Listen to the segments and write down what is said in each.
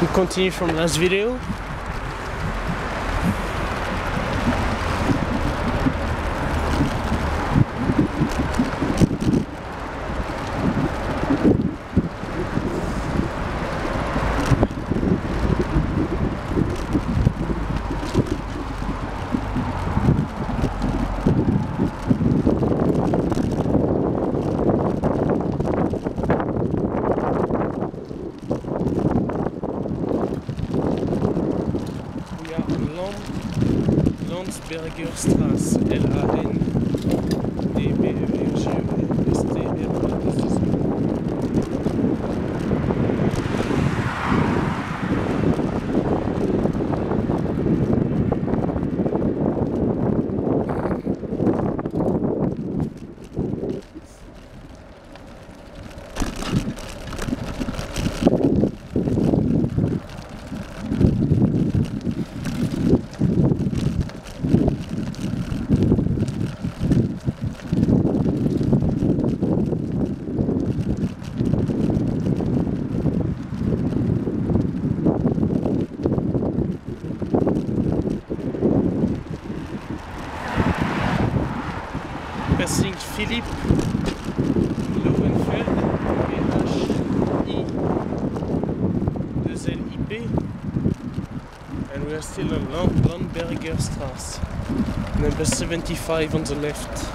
We continue from last video. Landsberger Straße, LANDBERGER STRAßE. Philippe Lowenfeld, LHI2LIP, and we are still on Landsberger Straße, number 75 on the left.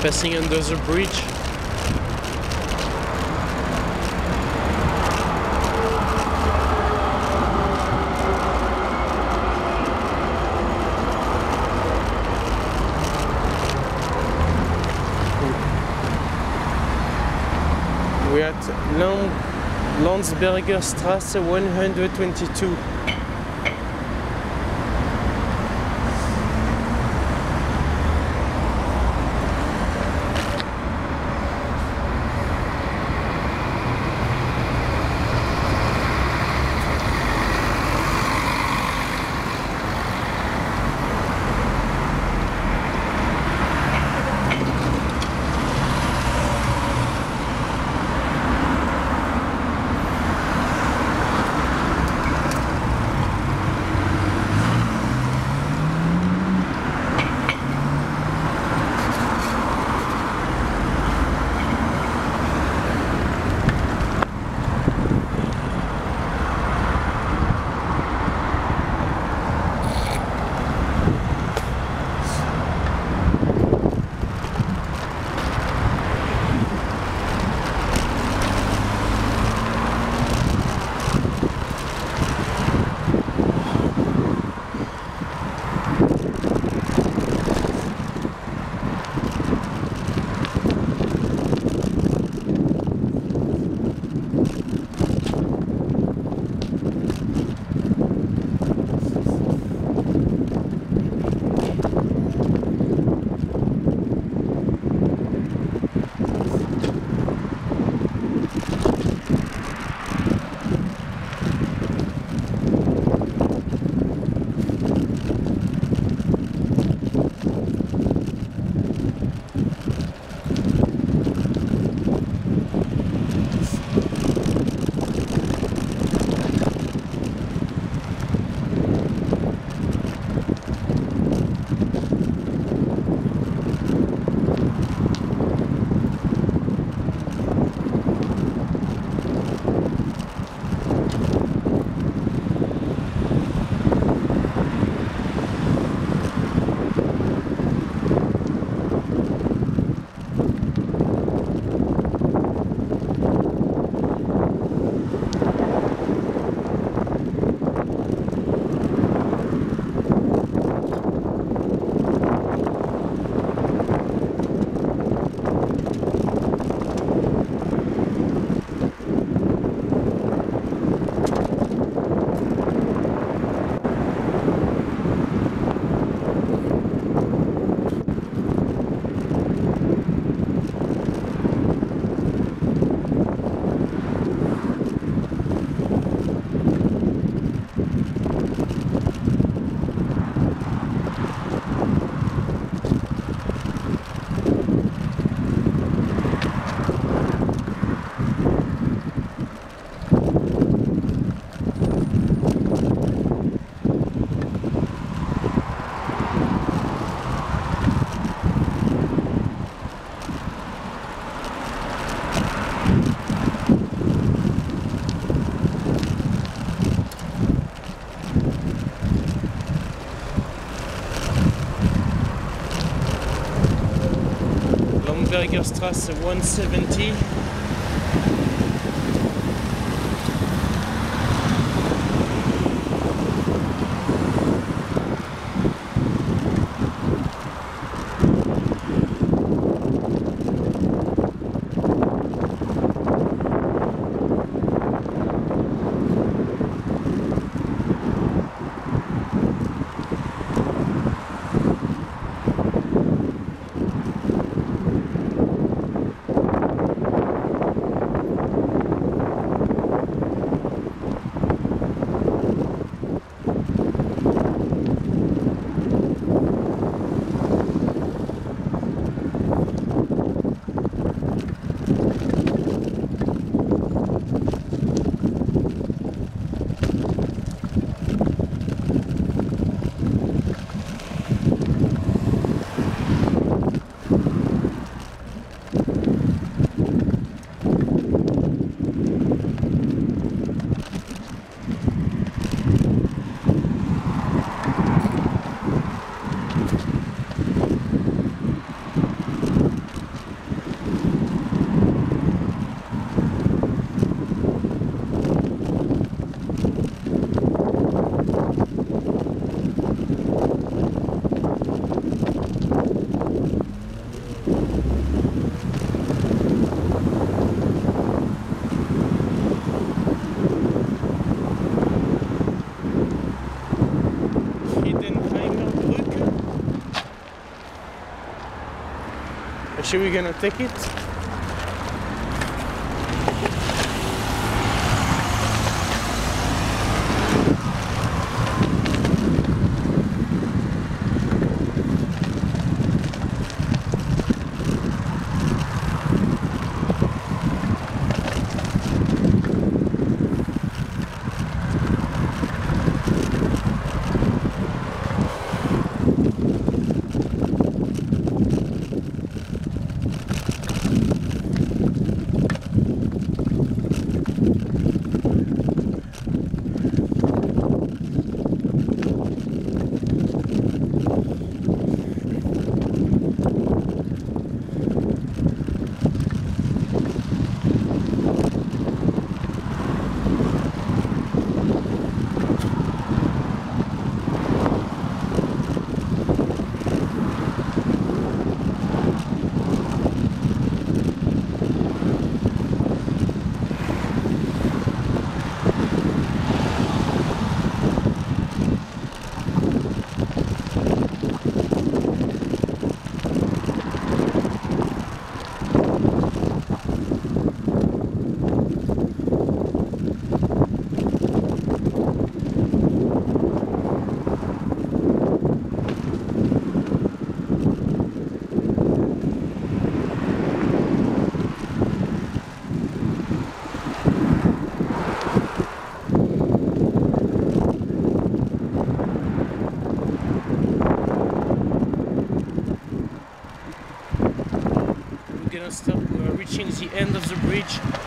Passing under the bridge. We're at Landsberger Straße 122. Landsberger Straße 170. Are we gonna take it? We're reaching the end of the bridge.